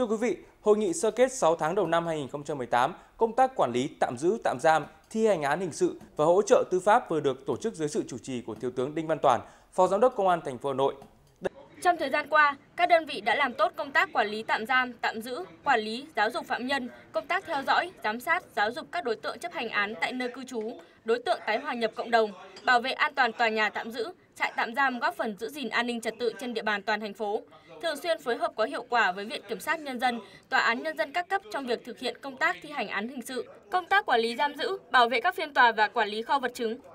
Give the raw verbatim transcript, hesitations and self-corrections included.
Thưa quý vị, Hội nghị sơ kết sáu tháng đầu năm hai nghìn không trăm mười tám, công tác quản lý, tạm giữ, tạm giam, thi hành án hình sự và hỗ trợ tư pháp vừa được tổ chức dưới sự chủ trì của Thiếu tướng Đinh Văn Toàn, Phó Giám đốc Công an thành phố Hà Nội. Trong thời gian qua, các đơn vị đã làm tốt công tác quản lý tạm giam, tạm giữ, quản lý, giáo dục phạm nhân, công tác theo dõi, giám sát, giáo dục các đối tượng chấp hành án tại nơi cư trú, đối tượng tái hòa nhập cộng đồng, bảo vệ an toàn tòa nhà tạm giữ, trại tạm giam, góp phần giữ gìn an ninh trật tự trên địa bàn toàn thành phố. Thường xuyên phối hợp có hiệu quả với Viện Kiểm sát Nhân dân, Tòa án Nhân dân các cấp trong việc thực hiện công tác thi hành án hình sự, công tác quản lý giam giữ, bảo vệ các phiên tòa và quản lý kho vật chứng,